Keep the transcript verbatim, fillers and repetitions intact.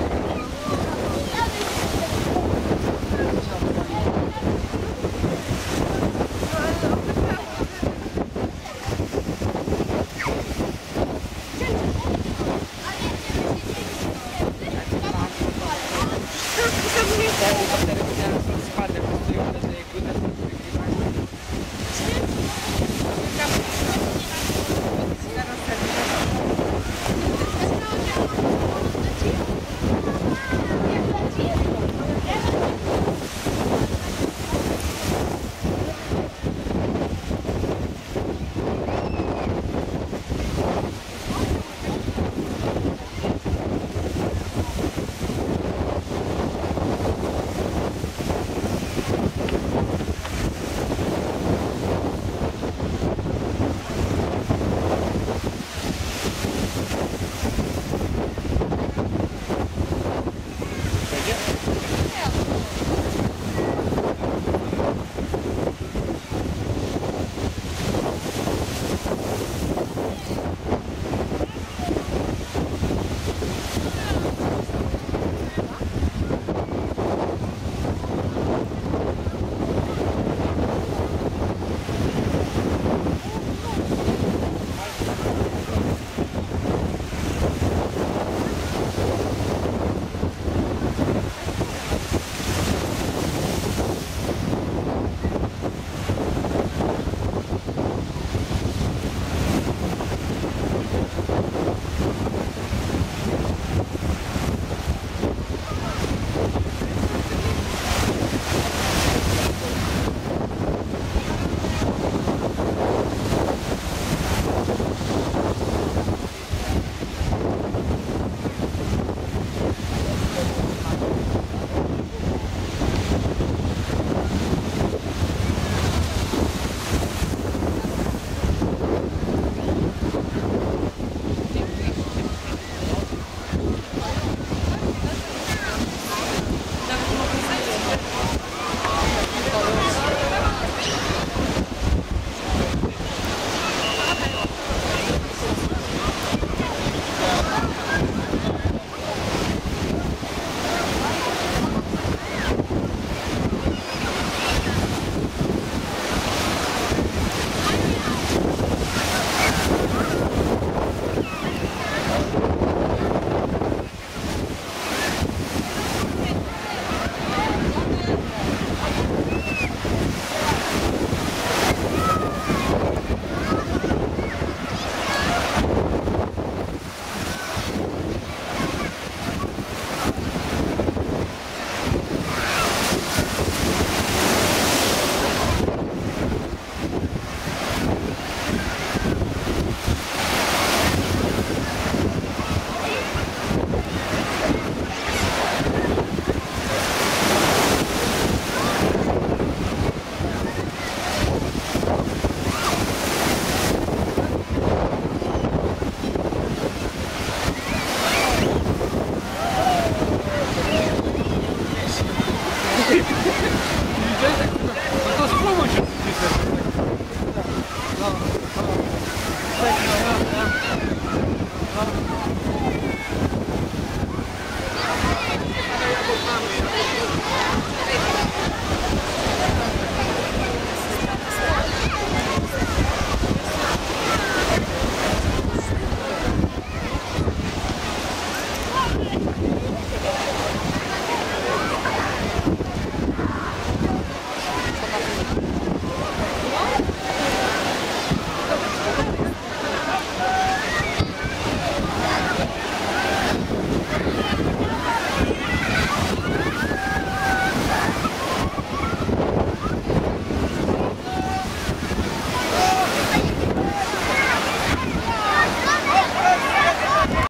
Ale